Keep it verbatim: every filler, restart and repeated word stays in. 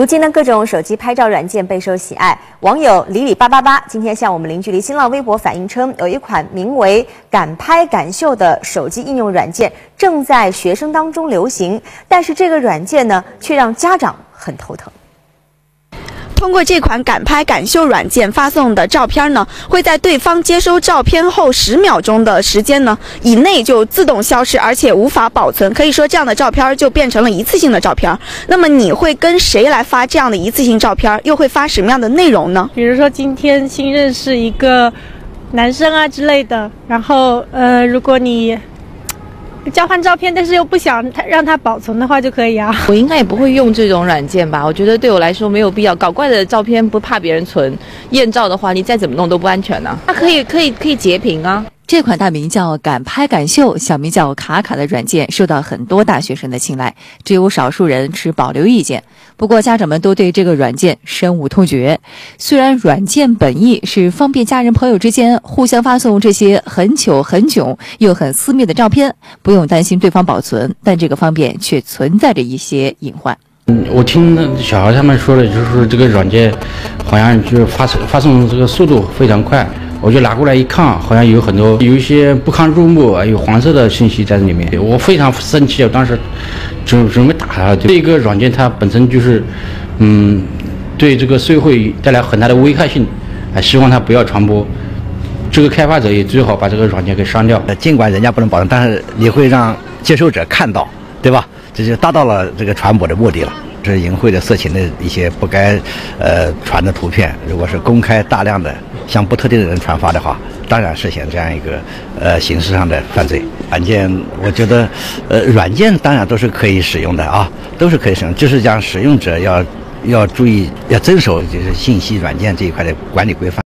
如今呢，各种手机拍照软件备受喜爱。网友里里八八八今天向我们零距离新浪微博反映称，有一款名为“敢拍敢秀”的手机应用软件正在学生当中流行，但是这个软件呢，却让家长很头疼。 通过这款敢拍敢秀软件发送的照片呢，会在对方接收照片后十秒钟的时间呢以内就自动消失，而且无法保存。可以说，这样的照片就变成了一次性的照片。那么，你会跟谁来发这样的一次性照片？又会发什么样的内容呢？比如说，今天新认识一个男生啊之类的。然后，呃，如果你 交换照片，但是又不想他让它保存的话就可以啊。我应该也不会用这种软件吧？我觉得对我来说没有必要。搞怪的照片不怕别人存，艳照的话你再怎么弄都不安全呢、啊。它可以可以可以截屏啊。这款大名叫“敢拍敢秀”，小名叫“卡卡”的软件受到很多大学生的青睐，只有少数人持保留意见。不过家长们都对这个软件深恶痛绝。虽然软件本意是方便家人朋友之间互相发送这些很糗、很囧又很私密的照片，不用担心对方保存，但这个方便却存在着一些隐患。嗯，我听小孩他们说的，就是这个软件好像就是发发送这个速度非常快。 我就拿过来一看，好像有很多有一些不堪入目，有黄色的信息在里面，我非常生气，我当时准准备打他。这个软件它本身就是，嗯，对这个社会带来很大的危害性，啊，希望它不要传播。这个开发者也最好把这个软件给删掉。尽管人家不能保证，但是你会让接受者看到，对吧？这就达到了这个传播的目的了。 这淫秽的、色情的一些不该，呃，传的图片，如果是公开大量的向不特定的人传发的话，当然涉嫌这样一个，呃，形式上的犯罪。软件，我觉得，呃，软件当然都是可以使用的啊，都是可以使用，就是讲使用者要要注意，要遵守就是信息软件这一块的管理规范。